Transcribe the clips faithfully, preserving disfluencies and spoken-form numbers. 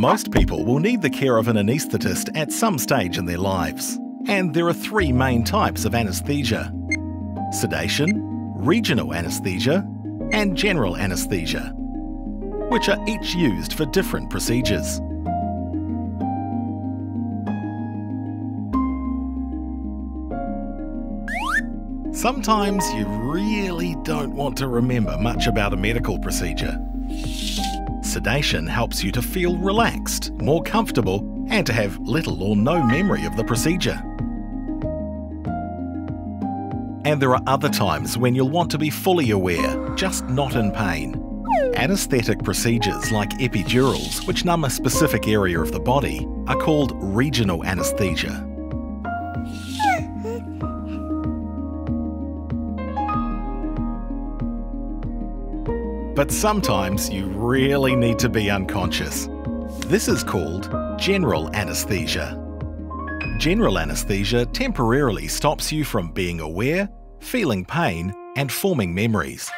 Most people will need the care of an anaesthetist at some stage in their lives. And there are three main types of anaesthesia: sedation, regional anaesthesia, and general anaesthesia, which are each used for different procedures. Sometimes you really don't want to remember much about a medical procedure. Sedation helps you to feel relaxed, more comfortable, and to have little or no memory of the procedure. And there are other times when you'll want to be fully aware, just not in pain. Anaesthetic procedures like epidurals, which numb a specific area of the body, are called regional anaesthesia. But sometimes you really need to be unconscious. This is called general anaesthesia. General anaesthesia temporarily stops you from being aware, feeling pain, and forming memories.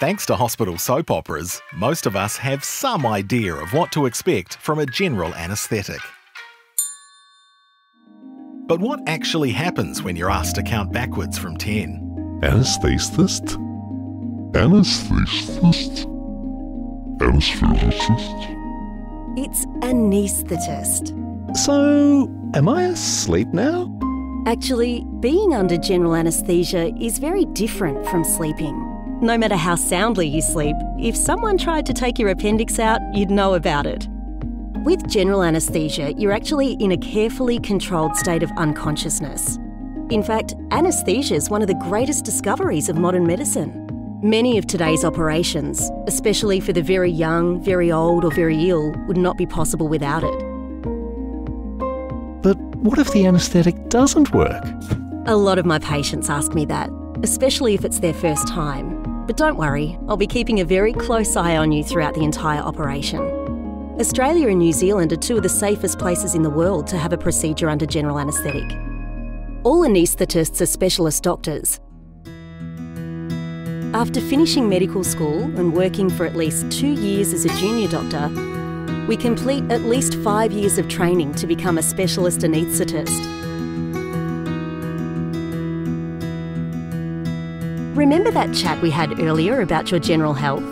Thanks to hospital soap operas, most of us have some idea of what to expect from a general anaesthetic. But what actually happens when you're asked to count backwards from ten? Anaesthetist, anaesthetist, anaesthetist. It's anaesthetist. So, am I asleep now? Actually, being under general anaesthesia is very different from sleeping. No matter how soundly you sleep, if someone tried to take your appendix out, you'd know about it. With general anaesthesia, you're actually in a carefully controlled state of unconsciousness. In fact, anaesthesia is one of the greatest discoveries of modern medicine. Many of today's operations, especially for the very young, very old or very ill, would not be possible without it. But what if the anaesthetic doesn't work? A lot of my patients ask me that, especially if it's their first time. But don't worry, I'll be keeping a very close eye on you throughout the entire operation. Australia and New Zealand are two of the safest places in the world to have a procedure under general anaesthetic. All anaesthetists are specialist doctors. After finishing medical school and working for at least two years as a junior doctor, we complete at least five years of training to become a specialist anaesthetist. Remember that chat we had earlier about your general health?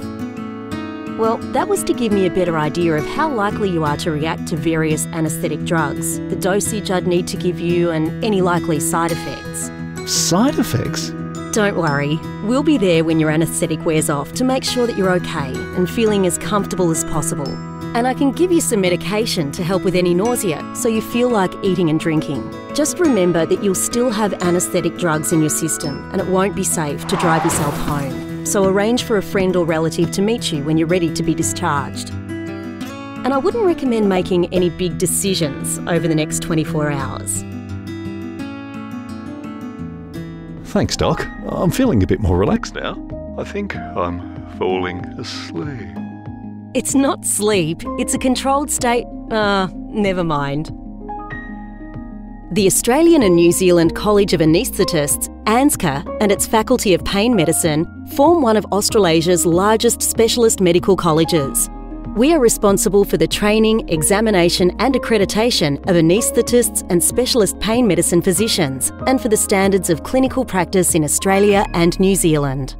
Well, that was to give me a better idea of how likely you are to react to various anaesthetic drugs, the dosage I'd need to give you, and any likely side effects. Side effects? Don't worry, we'll be there when your anaesthetic wears off to make sure that you're okay and feeling as comfortable as possible. And I can give you some medication to help with any nausea, so you feel like eating and drinking. Just remember that you'll still have anaesthetic drugs in your system and it won't be safe to drive yourself home. So arrange for a friend or relative to meet you when you're ready to be discharged. And I wouldn't recommend making any big decisions over the next twenty-four hours. Thanks, Doc. I'm feeling a bit more relaxed now. I think I'm falling asleep. It's not sleep. It's a controlled state. Ah, uh, never mind. The Australian and New Zealand College of Anaesthetists, A N Z C A, and its Faculty of Pain Medicine form one of Australasia's largest specialist medical colleges. We are responsible for the training, examination and accreditation of anaesthetists and specialist pain medicine physicians, and for the standards of clinical practice in Australia and New Zealand.